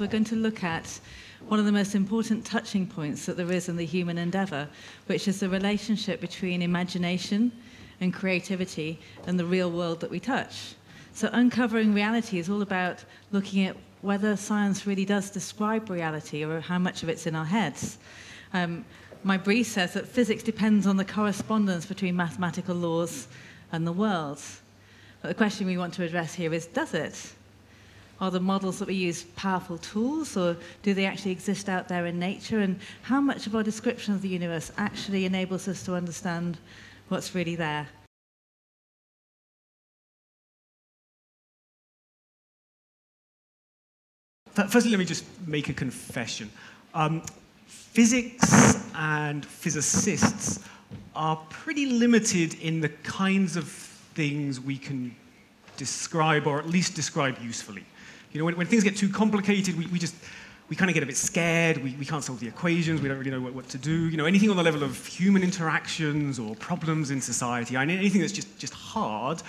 We're going to look at one of the most important touching points that there is in the human endeavour, which is the relationship between imagination and creativity and the real world that we touch. So uncovering reality is all about looking at whether science really does describe reality or how much of it's in our heads. My brief says that physics depends on the correspondence between mathematical laws and the world. But the question we want to address here is, does it? Are the models that we use powerful tools, or do they actually exist out there in nature? And how much of our description of the universe actually enables us to understand what's really there? Firstly, let me just make a confession. Physics and physicists are pretty limited in the kinds of things we can describe, or at least describe usefully. You know, when things get too complicated, we kind of get a bit scared, we can't solve the equations, we don't really know what to do. You know, anything on the level of human interactions or problems in society, anything that's just hard,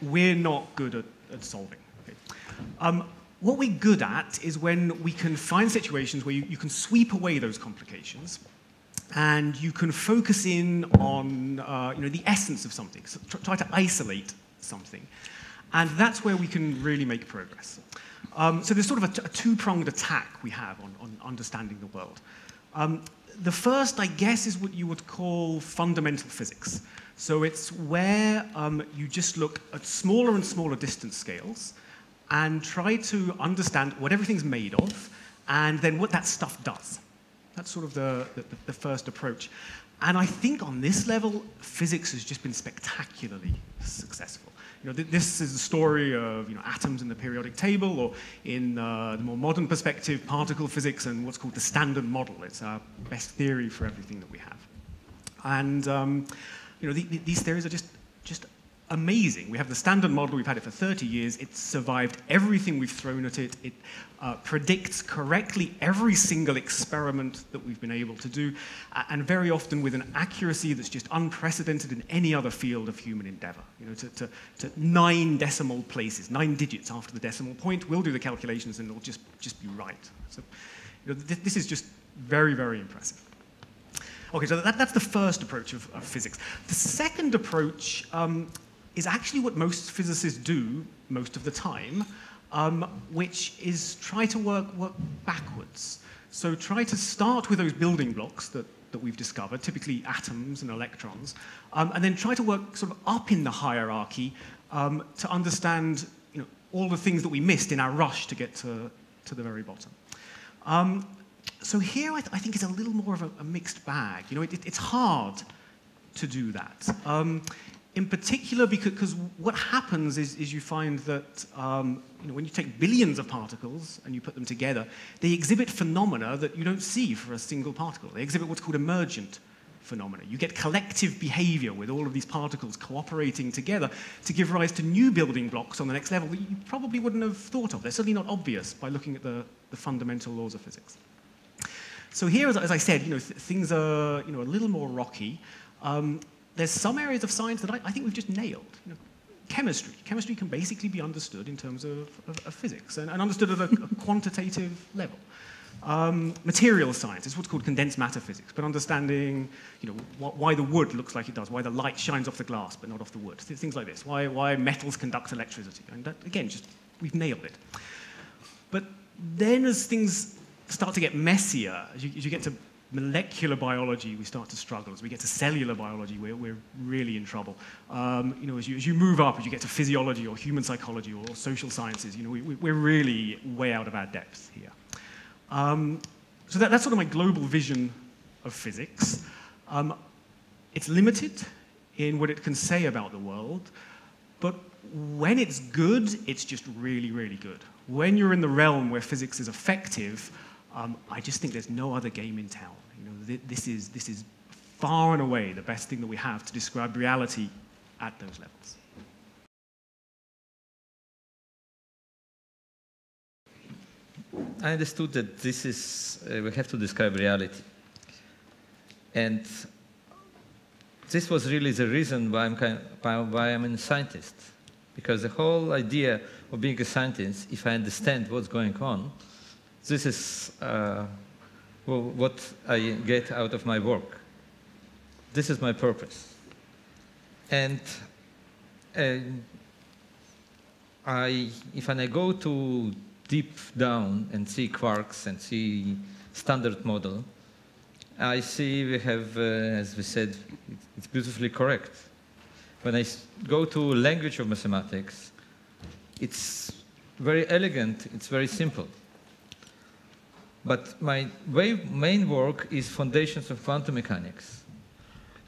we're not good at solving. Okay. What we're good at is when we can find situations where you can sweep away those complications and you can focus in on you know, the essence of something, so try to isolate something. And that's where we can really make progress. So there's sort of a two-pronged attack we have on understanding the world. The first, I guess, is what you would call fundamental physics. So it's where you just look at smaller and smaller distance scales and try to understand what everything's made of and then what that stuff does. That's sort of the first approach. And I think on this level, physics has just been spectacularly successful. You know, this is the story of, you know, atoms in the periodic table, or in the more modern perspective, particle physics and what's called the standard model. It's our best theory for everything that we have. And you know, these theories are just amazing. We have the standard model. We've had it for 30 years. It's survived everything we've thrown at it. It predicts correctly every single experiment that we've been able to do, and very often with an accuracy that's just unprecedented in any other field of human endeavor. You know, to 9 decimal places, 9 digits after the decimal point, we'll do the calculations and it'll just be right. So, you know, this is just very, very impressive. Okay, so that's the first approach of physics. The second approach is actually what most physicists do most of the time, which is try to work backwards. So try to start with those building blocks that we've discovered, typically atoms and electrons, and then try to work sort of up in the hierarchy to understand, you know, all the things that we missed in our rush to get to the very bottom. So here I think it's a little more of a mixed bag. You know, it's hard to do that. In particular, because what happens is you find that you know, when you take billions of particles and you put them together, they exhibit phenomena that you don't see for a single particle. They exhibit what's called emergent phenomena. You get collective behavior with all of these particles cooperating together to give rise to new building blocks on the next level that you probably wouldn't have thought of. They're certainly not obvious by looking at the fundamental laws of physics. So here, as I said, you know, things are, you know, a little more rocky. There's some areas of science that I think we've just nailed. You know, chemistry. Chemistry can basically be understood in terms of physics and understood at a quantitative level. Material science is what's called condensed matter physics, but understanding, you know, why the wood looks like it does, why the light shines off the glass but not off the wood, things like this, why metals conduct electricity. And that, again, just we've nailed it. But then as things start to get messier, as you get to molecular biology, we start to struggle. As we get to cellular biology, we're really in trouble. You know, as you move up, as you get to physiology or human psychology or social sciences, you know, we're really way out of our depth here. So that's sort of my global vision of physics. It's limited in what it can say about the world, but when it's good, it's just really, really good. When you're in the realm where physics is effective, I just think there's no other game in town. You know, this is far and away the best thing that we have to describe reality at those levels. I understood that this is, we have to describe reality. And this was really the reason why I'm a scientist. Because the whole idea of being a scientist, if I understand what's going on, This is what I get out of my work. This is my purpose. And if I go to deep down and see quarks and see standard model, I see we have, as we said, it's beautifully correct. When I go to language of mathematics, it's very elegant, it's very simple. But my main work is foundations of quantum mechanics.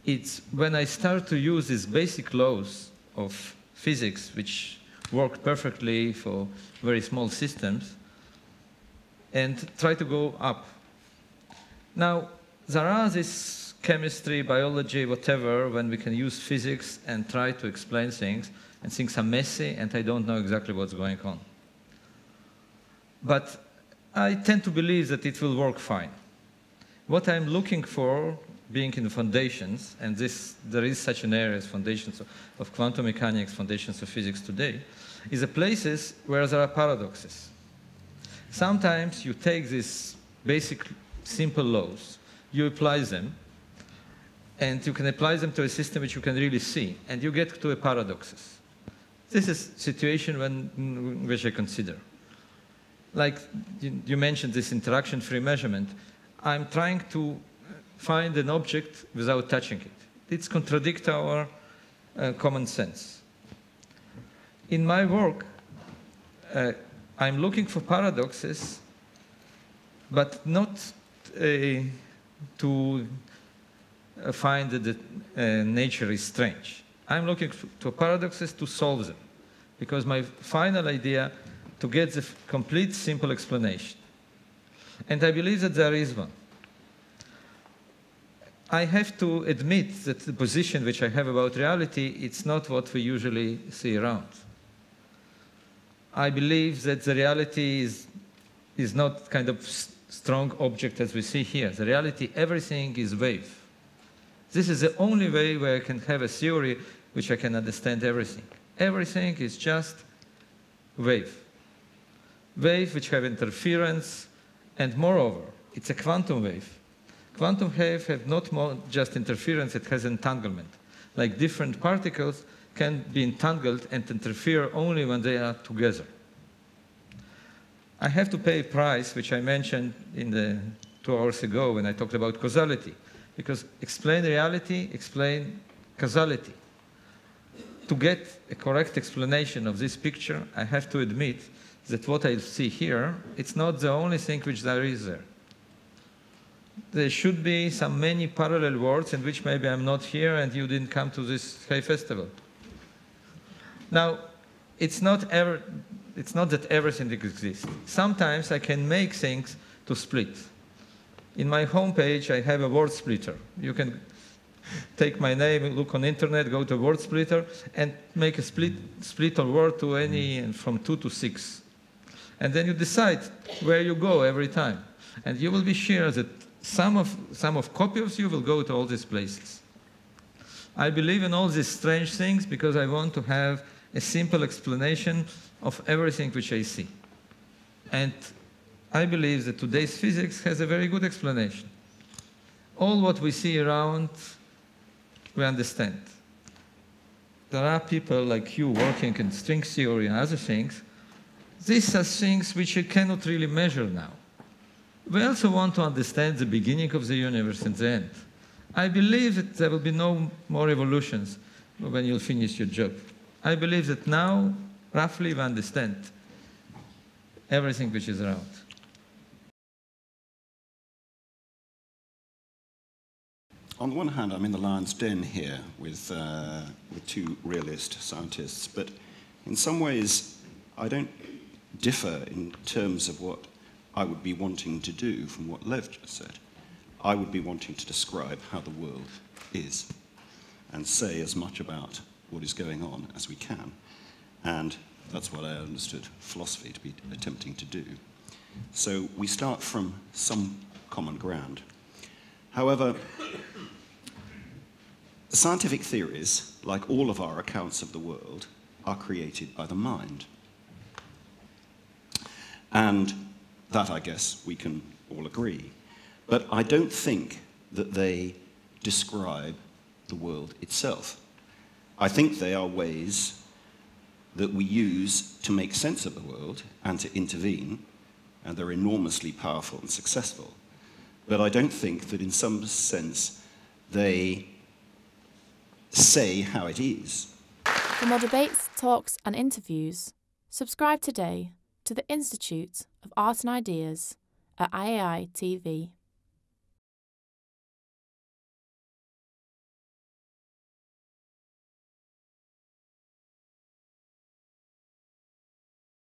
It's when I start to use these basic laws of physics, which work perfectly for very small systems, and try to go up. Now, there are this chemistry, biology, whatever, when we can use physics and try to explain things, and things are messy, and I don't know exactly what's going on. But I tend to believe that it will work fine. What I'm looking for, being in the foundations, and there is such an area as foundations of quantum mechanics, foundations of physics today, is the places where there are paradoxes. Sometimes you take these basic, simple laws, you apply them, and you can apply them to a system which you can really see, and you get to a paradoxes. This is a situation which I consider. Like you mentioned, this interaction-free measurement. I'm trying to find an object without touching it. It contradicts our common sense. In my work, I'm looking for paradoxes, but not to find that nature is strange. I'm looking for paradoxes to solve them, because my final idea to get the complete, simple explanation. And I believe that there is one. I have to admit that the position which I have about reality, it's not what we usually see around. I believe that the reality is not kind of strong object as we see here. The reality, everything is wave. This is the only way where I can have a theory which I can understand everything. Everything is just wave. Wave which have interference, and moreover, it's a quantum wave. Quantum waves have not more just interference, it has entanglement. Like different particles can be entangled and interfere only when they are together. I have to pay a price, which I mentioned 2 hours ago when I talked about causality, because explain reality, explain causality. To get a correct explanation of this picture, I have to admit that what I see here, it's not the only thing which there is there. There should be some many parallel worlds in which maybe I'm not here and you didn't come to this festival. Now, it's not that everything exists. Sometimes I can make things to split. In my homepage, I have a word splitter. You can take my name, look on internet, go to word splitter, and make a split a word to any from 2 to 6. And then you decide where you go every time. And you will be sure that some of copies you will go to all these places. I believe in all these strange things because I want to have a simple explanation of everything which I see. And I believe that today's physics has a very good explanation. All what we see around, we understand. There are people like you working in string theory and other things. These are things which you cannot really measure now. We also want to understand the beginning of the universe and the end. I believe that there will be no more evolutions when you'll finish your job. I believe that now, roughly, we understand everything which is around. On the one hand, I'm in the lion's den here with two realist scientists, but in some ways, I don't differ in terms of what I would be wanting to do from what Lev just said. I would be wanting to describe how the world is and say as much about what is going on as we can. And that's what I understood philosophy to be attempting to do. So we start from some common ground. However, scientific theories, like all of our accounts of the world, are created by the mind. And That, I guess, we can all agree. But I don't think that they describe the world itself. I think they are ways that we use to make sense of the world and to intervene, and they're enormously powerful and successful. But I don't think that in some sense they say how it is. For more debates, talks and interviews, subscribe today to the Institute of Art and Ideas at IAI TV.